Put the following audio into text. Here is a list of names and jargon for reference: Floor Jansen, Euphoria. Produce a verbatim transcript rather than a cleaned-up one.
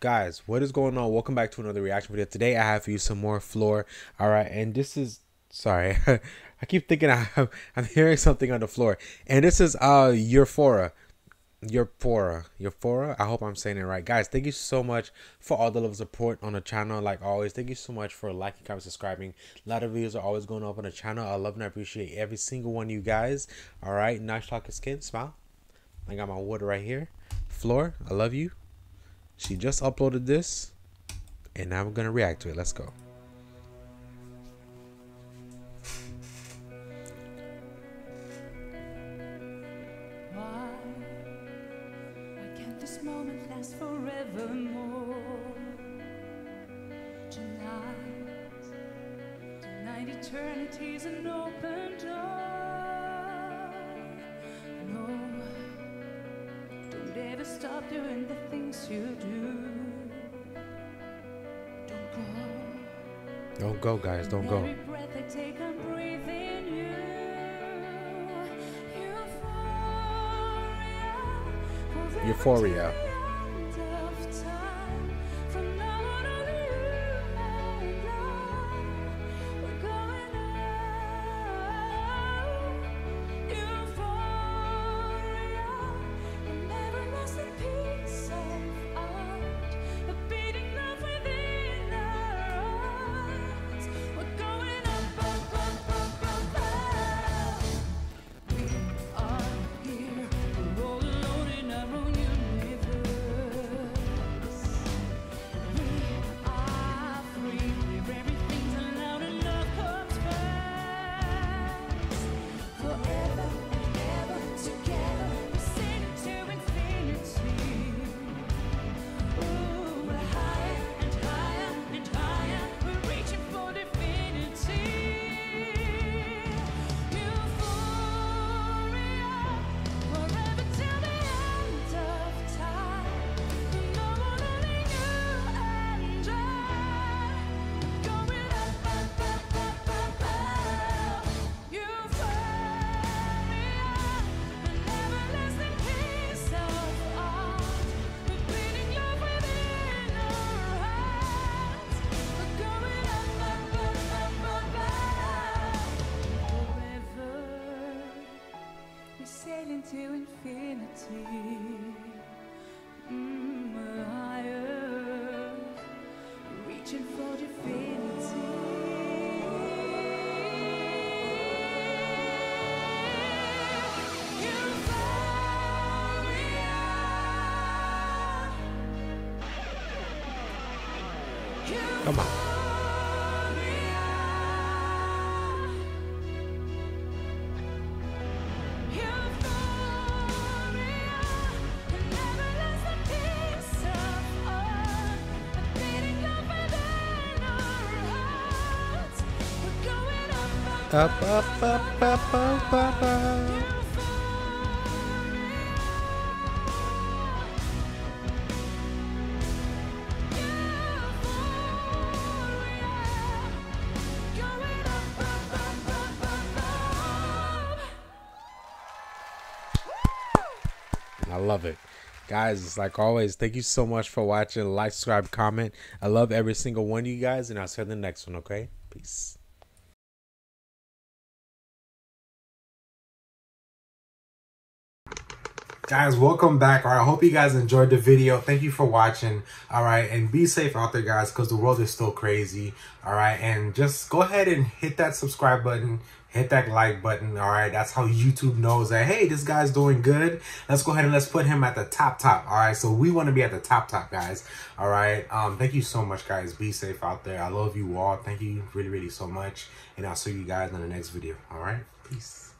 Guys, what is going on? Welcome back to another reaction video. Today I have for you some more floor. All right, and this is, sorry, I keep thinking I have, I'm hearing something on the floor. And this is uh Euphoria, Euphoria, Euphoria. I hope I'm saying it right, guys. Thank you so much for all the love and support on the channel. Like always, thank you so much for liking, comment, subscribing. A lot of videos are always going up on the channel. I love and I appreciate every single one of you guys. All right, nice talking skin, smile. I got my water right here. Floor, I love you. She just uploaded this, and now we're gonna react to it. Let's go. Why, why can't this moment last forevermore? Tonight, tonight, eternity's an open door. No. Don't ever stop doing the things you do. Don't go. Don't go, guys. Don't go. Every breath I take, I'm breathing you. Euphoria. Euphoria. To infinity, mm, we're higher, reaching for divinity. Euphoria. Come on. Up, up, up, up, up, up, up. I love it. Guys, it's like always, thank you so much for watching. Like, subscribe, comment. I love every single one of you guys, and I'll see you in the next one, okay? Peace. Guys, welcome back. All right, I hope you guys enjoyed the video. Thank you for watching. All right, and be safe out there, guys, because the world is still crazy. All right, and just go ahead and hit that subscribe button, hit that like button. All right, that's how YouTube knows that, hey, this guy's doing good. Let's go ahead and let's put him at the top top. All right, so we want to be at the top top, guys. All right, um thank you so much, guys. Be safe out there. I love you all. Thank you really, really so much, and I'll see you guys in the next video. All right, peace.